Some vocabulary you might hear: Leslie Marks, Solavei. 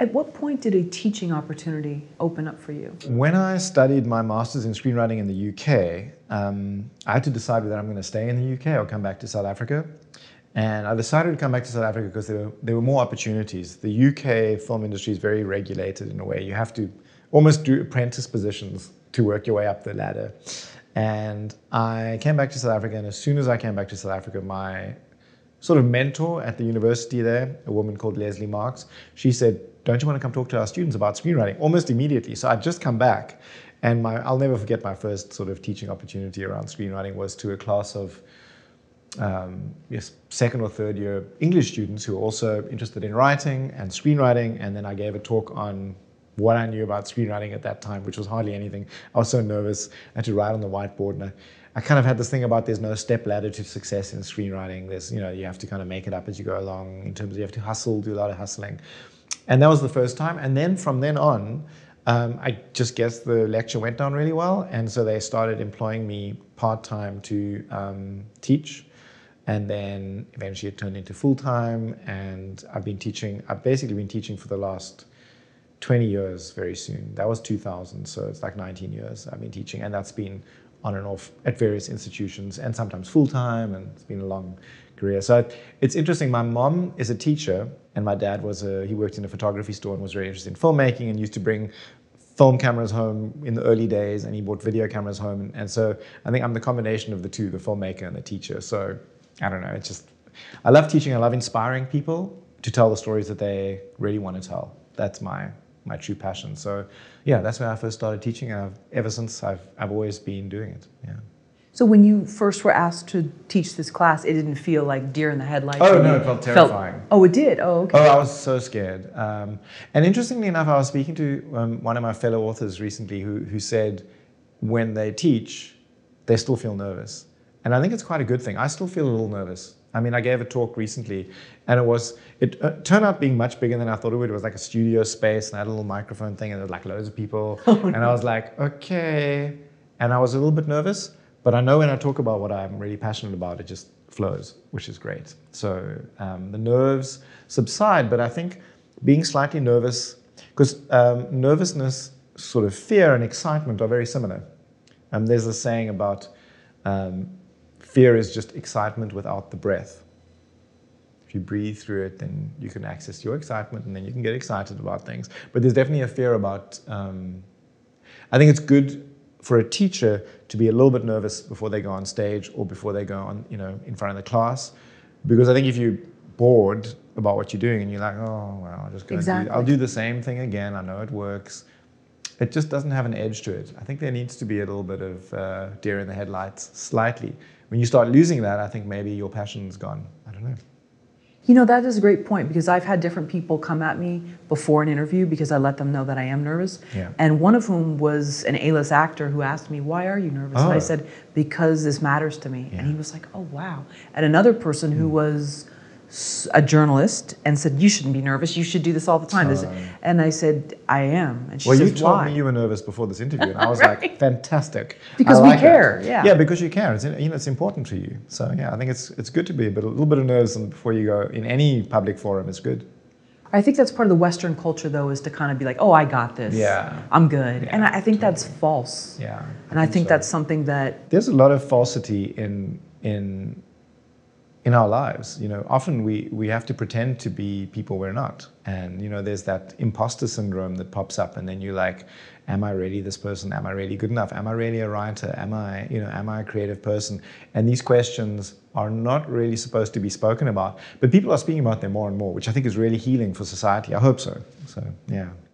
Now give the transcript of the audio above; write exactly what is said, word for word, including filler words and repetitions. At what point did a teaching opportunity open up for you? When I studied my master's in screenwriting in the U K, um, I had to decide whether I'm going to stay in the U K or come back to South Africa. And I decided to come back to South Africa because there were, there were more opportunities. The U K film industry is very regulated in a way. You have to almost do apprentice positions to work your way up the ladder. And I came back to South Africa, and as soon as I came back to South Africa, my sort of mentor at the university there, a woman called Leslie Marks, she said, "Don't you want to come talk to our students about screenwriting?" Almost immediately. So I'd just come back, and my, I'll never forget my first sort of teaching opportunity around screenwriting was to a class of um, yes, second or third year English students who were also interested in writing and screenwriting. And then I gave a talk on what I knew about screenwriting at that time, which was hardly anything. I was so nervous. I had to write on the whiteboard, and I, I kind of had this thing about there's no step ladder to success in screenwriting. There's, you know, you have to kind of make it up as you go along in terms of you have to hustle, do a lot of hustling. And that was the first time. And then from then on, um, I just guess the lecture went down really well. And so they started employing me part-time to um, teach. And then eventually it turned into full-time. And I've been teaching, I've basically been teaching for the last twenty years very soon. That was two thousand, so it's like nineteen years I've been teaching, and that's been on and off at various institutions and sometimes full-time, and it's been a long career. So it's interesting, my mom is a teacher and my dad was a, he worked in a photography store and was very interested in filmmaking and used to bring film cameras home in the early days, and he bought video cameras home. And, and so I think I'm the combination of the two, the filmmaker and the teacher. So I don't know, it's just, I love teaching, I love inspiring people to tell the stories that they really want to tell. That's my my true passion. So yeah, that's when I first started teaching, and I've, ever since I've, I've always been doing it, yeah. So when you first were asked to teach this class, it didn't feel like deer in the headlights? Oh no, it felt terrifying. Felt, oh, it did? Oh, okay. Oh, I was so scared. Um, and interestingly enough, I was speaking to um, one of my fellow authors recently who, who said when they teach, they still feel nervous. And I think it's quite a good thing. I still feel a little nervous. I mean, I gave a talk recently, and it was, it uh, turned out being much bigger than I thought it would. It was like a studio space, and I had a little microphone thing, and there were like loads of people. Oh, and no. I was like, okay. And I was a little bit nervous, but I know when I talk about what I'm really passionate about, it just flows, which is great. So um, the nerves subside, but I think being slightly nervous, because um, nervousness, sort of fear and excitement are very similar. Um, there's a saying about, um, fear is just excitement without the breath. If you breathe through it, then you can access your excitement, and then you can get excited about things. But there's definitely a fear about, um, I think it's good for a teacher to be a little bit nervous before they go on stage or before they go on, you know, in front of the class. Because I think if you're bored about what you're doing and you're like, oh, well, I'll just go exactly. and do, I'll do the same thing again. I know it works. It just doesn't have an edge to it. I think there needs to be a little bit of uh, deer in the headlights, slightly. When you start losing that, I think maybe your passion's gone. I don't know. You know, that is a great point, because I've had different people come at me before an interview because I let them know that I am nervous. Yeah. And one of whom was an A-list actor who asked me, why are you nervous? Oh. And I said, because this matters to me. Yeah. And he was like, oh, wow. And another person mm. who was a journalist and said, you shouldn't be nervous. You should do this all the time. Oh. And I said, I am. And she well, says, you told why? me you were nervous before this interview, and I was right. like, fantastic. Because I like we care. It. Yeah. Yeah, because you care. It's, you know, it's important to you. So yeah, I think it's it's good to be a bit a little bit of nerves before you go in any public forum. It's good. I think that's part of the Western culture, though, is to kind of be like, oh, I got this. Yeah. I'm good. Yeah, and I, I think totally. that's false. Yeah. I and think I think so. that's something that there's a lot of falsity in in. in our lives. You know, often we, we have to pretend to be people we're not. And, you know, there's that imposter syndrome that pops up, and then you're like, am I really this person? Am I really good enough? Am I really a writer? Am I, you know, am I a creative person? And these questions are not really supposed to be spoken about, but people are speaking about them more and more, which I think is really healing for society. I hope so. So, yeah.